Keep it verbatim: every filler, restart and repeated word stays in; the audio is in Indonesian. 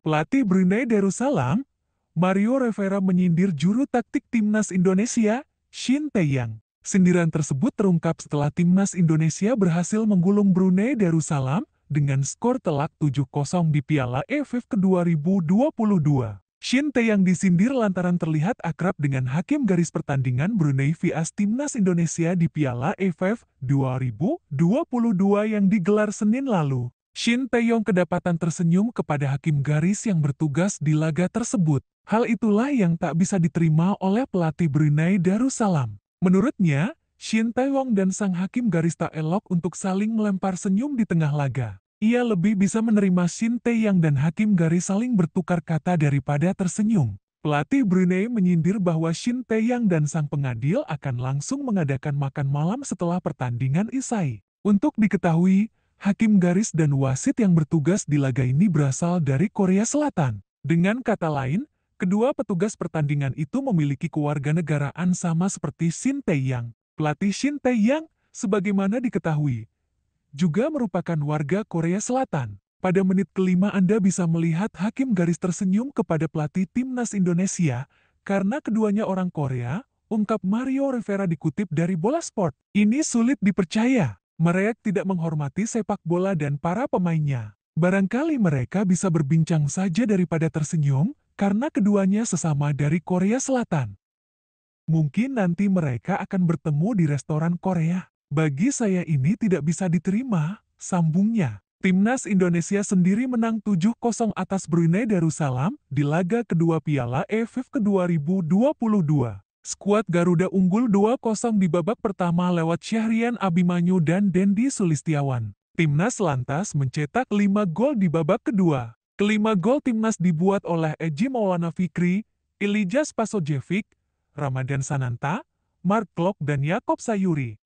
Pelatih Brunei Darussalam, Mario Rivera menyindir juru taktik Timnas Indonesia, Shin Tae-yong. Sindiran tersebut terungkap setelah Timnas Indonesia berhasil menggulung Brunei Darussalam dengan skor telak tujuh kosong di Piala A F F dua ribu dua puluh dua. Shin Tae-yong disindir lantaran terlihat akrab dengan hakim garis pertandingan Brunei vs Timnas Indonesia di Piala A F F dua ribu dua puluh dua yang digelar Senin lalu. Shin Tae-yong kedapatan tersenyum kepada hakim garis yang bertugas di laga tersebut. Hal itulah yang tak bisa diterima oleh pelatih Brunei Darussalam. Menurutnya, Shin Tae-yong dan sang hakim garis tak elok untuk saling melempar senyum di tengah laga. Ia lebih bisa menerima Shin Tae-yong dan hakim garis saling bertukar kata daripada tersenyum. Pelatih Brunei menyindir bahwa Shin Tae-yong dan sang pengadil akan langsung mengadakan makan malam setelah pertandingan isai. Untuk diketahui, hakim garis dan wasit yang bertugas di laga ini berasal dari Korea Selatan. Dengan kata lain, kedua petugas pertandingan itu memiliki kewarganegaraan sama seperti Shin Tae-yong. Pelatih Shin Tae-yong, sebagaimana diketahui, juga merupakan warga Korea Selatan. Pada menit kelima Anda bisa melihat hakim garis tersenyum kepada pelatih Timnas Indonesia karena keduanya orang Korea, ungkap Mario Rivera dikutip dari Bola Sport. Ini sulit dipercaya. Mereka tidak menghormati sepak bola dan para pemainnya. Barangkali mereka bisa berbincang saja daripada tersenyum, karena keduanya sesama dari Korea Selatan. Mungkin nanti mereka akan bertemu di restoran Korea. Bagi saya ini tidak bisa diterima, sambungnya. Timnas Indonesia sendiri menang tujuh kosong atas Brunei Darussalam di laga kedua Piala A F F dua ribu dua puluh dua. Skuad Garuda unggul dua kosong di babak pertama lewat Syahrian Abimanyu dan Dendi Sulistiawan. Timnas lantas mencetak lima gol di babak kedua. Kelima gol Timnas dibuat oleh Egy Maulana Fikri, Ilija Spasojevic, Ramadhan Sananta, Mark Klok dan Yaakob Sayuri.